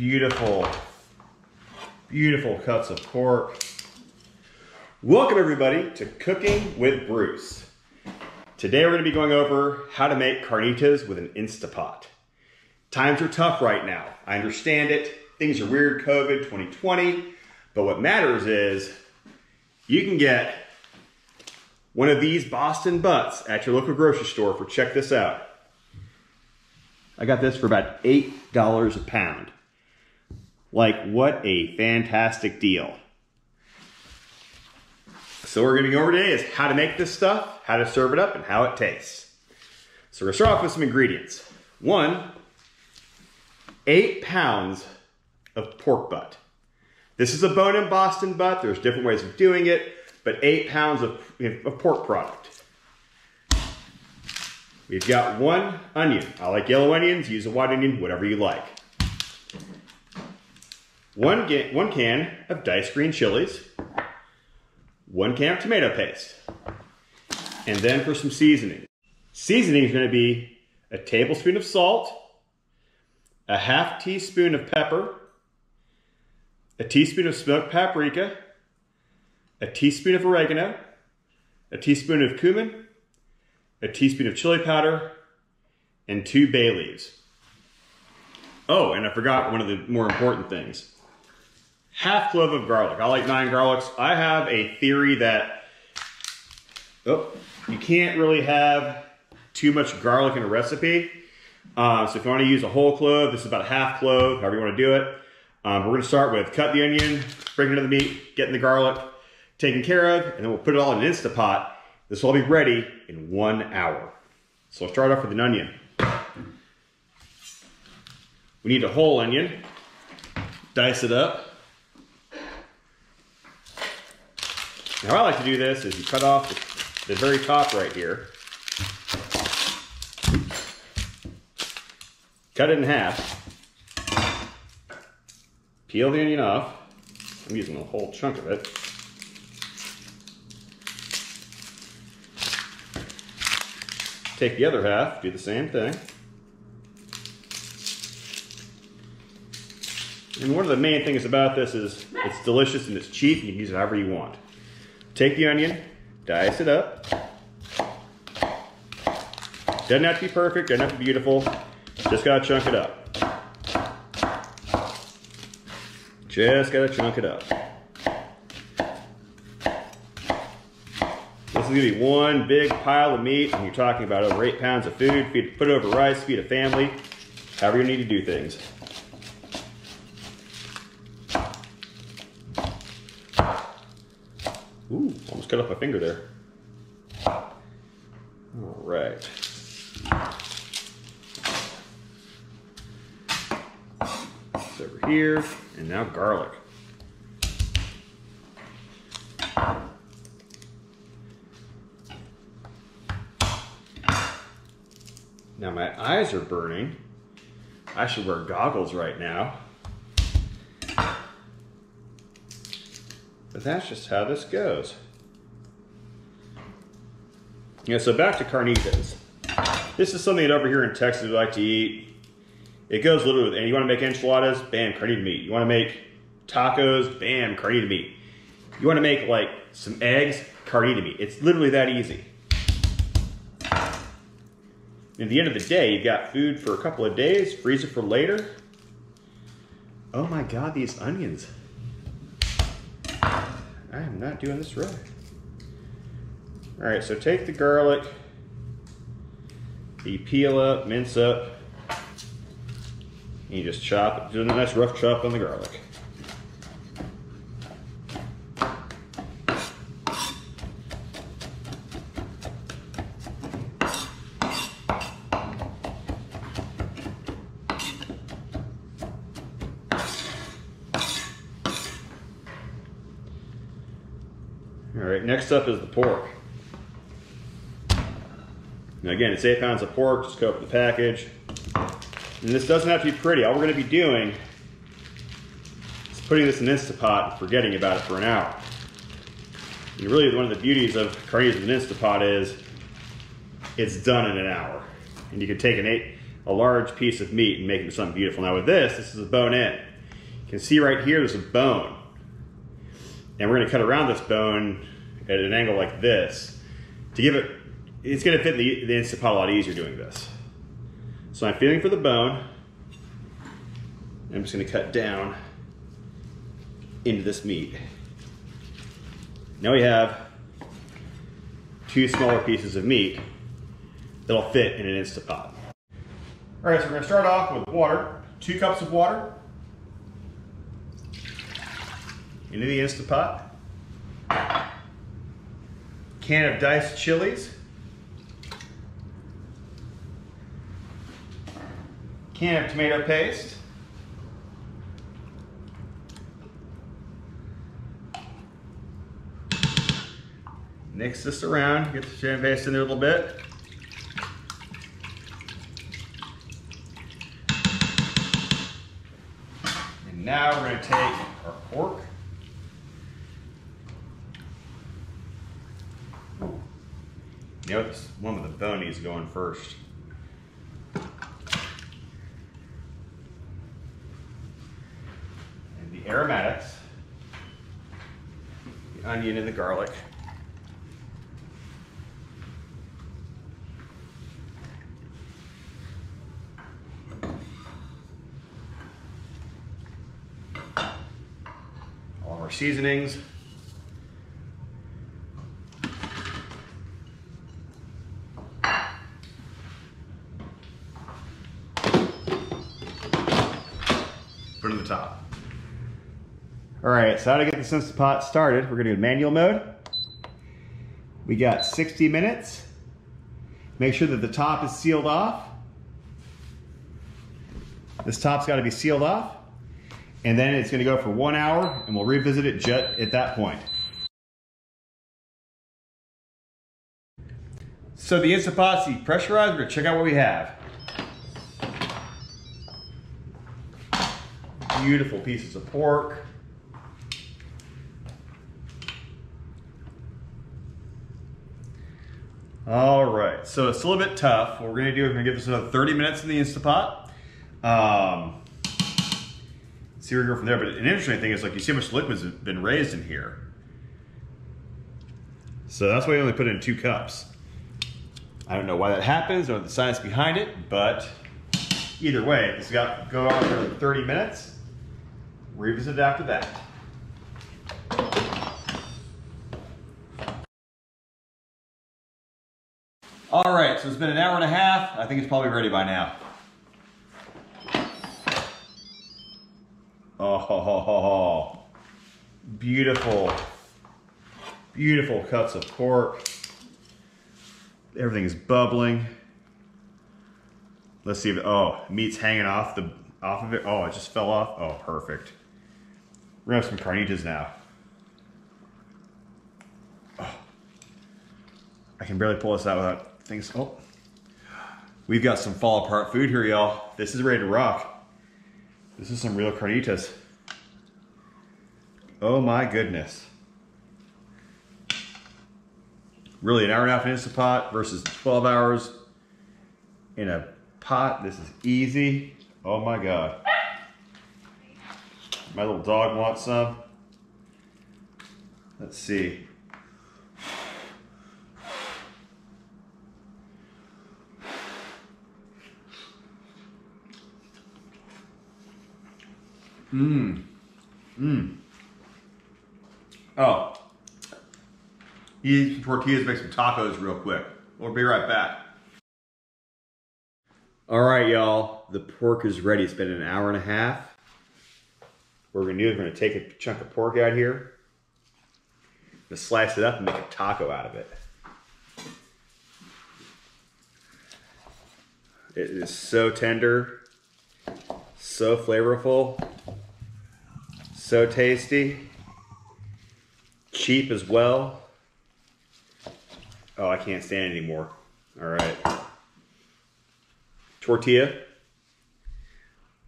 beautiful, beautiful cuts of pork. Welcome everybody to Cooking with Bruce. Today we're going to be going over how to make carnitas with an Instant Pot. Times are tough right now. I understand it. Things are weird, COVID 2020. But what matters is you can get one of these Boston butts at your local grocery store for, check this out. I got this for about $8 a pound. Like, what a fantastic deal. So what we're gonna go over today is how to make this stuff, how to serve it up, and how it tastes. So we're gonna start off with some ingredients. 1, 8 pounds of pork butt. This is a bone-in Boston butt. There's different ways of doing it, but 8 pounds of pork product. We've got 1 onion. I like yellow onions, use a white onion, whatever you like. One can of diced green chilies, 1 can of tomato paste. And then for some seasoning. Seasoning is going to be a tablespoon of salt, a half teaspoon of pepper, a teaspoon of smoked paprika, a teaspoon of oregano, a teaspoon of cumin, a teaspoon of chili powder, and 2 bay leaves. Oh, and I forgot one of the more important things. Half clove of garlic. I like 9 garlics. I have a theory that you can't really have too much garlic in a recipe. So if you want to use a whole clove, this is about half clove, however you want to do it. We're going to start with cut the onion, bring it to the meat, getting the garlic taken care of, and then we'll put it all in an Instant Pot. This will all be ready in 1 hour. So I'll start off with an onion. We need a whole onion. Dice it up. Now, how I like to do this is you cut off the very top right here. Cut it in half. Peel the onion off. I'm using a whole chunk of it. Take the other half, do the same thing. And one of the main things about this is it's delicious and it's cheap. You can use it however you want. Take the onion, dice it up. Doesn't have to be perfect, doesn't have to be beautiful. Just gotta chunk it up. Just gotta chunk it up. This is gonna be one big pile of meat, and you're talking about over 8 pounds of food. Put over rice, feed a family, however you need to do things. Ooh, almost cut off my finger there. All right. It's over here. And now garlic. Now my eyes are burning. I should wear goggles right now. But that's just how this goes. Yeah, so back to carnitas. This is something that over here in Texas we like to eat. It goes literally with, and you want to make enchiladas, bam, carnita meat. You want to make tacos, bam, carnita meat. You want to make like some eggs, carnita meat. It's literally that easy. And at the end of the day, you've got food for a couple of days, freeze it for later. Oh my God, these onions. I am not doing this right. All right, so take the garlic, you peel up, mince up. You just chop, do a nice rough chop on the garlic. All right, next up is the pork. Now again, it's 8 pounds of pork, just cover the package. And this doesn't have to be pretty. All we're going to be doing is putting this in an Instant Pot and forgetting about it for an hour. And really, one of the beauties of carnitas with an Instant Pot is it's done in an hour. And you can take an eight, a large piece of meat and make it something beautiful. Now with this, this is a bone in. You can see right here, there's a bone. And we're gonna cut around this bone at an angle like this to give it, it's gonna fit the Instant Pot a lot easier doing this. So I'm feeling for the bone. I'm just gonna cut down into this meat. Now we have two smaller pieces of meat that'll fit in an Instant Pot. All right, so we're gonna start off with water, 2 cups of water into the Instant Pot. Can of diced chilies. Can of tomato paste. Mix this around, get the tomato paste in there a little bit. And now we're going to take our pork. You know, this one with the bone needs going first. And the aromatics, the onion and the garlic. Seasonings. Put it on the top. All right, so how to get this Instant Pot started. We're gonna do manual mode. We got 60 minutes. Make sure that the top is sealed off. This top's gotta be sealed off. And then it's going to go for 1 hour, and we'll revisit it just at that point. So the Instant Pot's depressurized. We're going to check out what we have. Beautiful pieces of pork. All right, so it's a little bit tough. What we're going to do is we're going to give this another 30 minutes in the Instant Pot. See where we go from there, but an interesting thing is, like, you see how much liquid's been raised in here. So that's why we only put in 2 cups. I don't know why that happens or the science behind it, but either way, it's got to go on for 30 minutes. Revisit it after that. All right, so it's been an hour and a half. I think it's probably ready by now. Oh, beautiful, beautiful cuts of pork. Everything is bubbling. Let's see if, oh, meat's hanging off of it. Oh, it just fell off. Oh, perfect. We're gonna have some carnitas now. Oh, I can barely pull this out without things. Oh, we've got some fall apart food here, y'all. This is ready to rock. This is some real carnitas. Oh my goodness. Really, an hour and a half in Instant Pot versus 12 hours in a pot. This is easy. Oh my God. My little dog wants some. Let's see. Oh, eat some tortillas, make some tacos real quick. We'll be right back. All right, y'all, the pork is ready. It's been an hour and a half. What we're gonna do is we're gonna take a chunk of pork out here, gonna slice it up and make a taco out of it. It is so tender, so flavorful. So tasty, cheap as well. Oh, I can't stand it anymore. All right. Tortilla.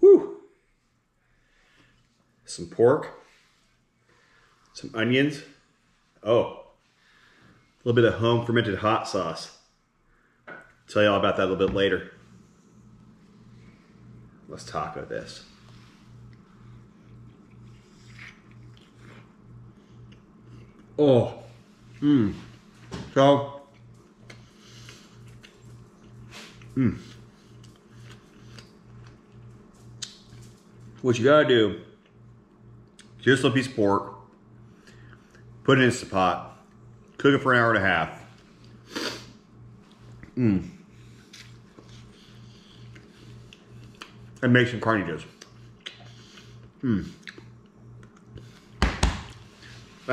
Woo. Some pork, some onions. Oh, a little bit of home fermented hot sauce. I'll tell you all about that a little bit later. Let's taco this. Oh, so, what you gotta do, get yourself a piece of pork, put it in an Instant Pot, cook it for an hour and a half. And make some carnitas. My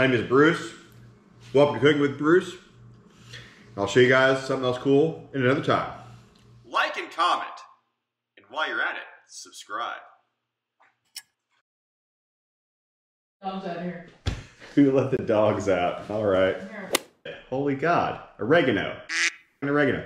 name is Bruce. Welcome to Cooking with Bruce. I'll show you guys something else cool in another time. Like and comment. And while you're at it, subscribe. Dogs out here. Who let the dogs out? All right. Holy God. Oregano. Oregano.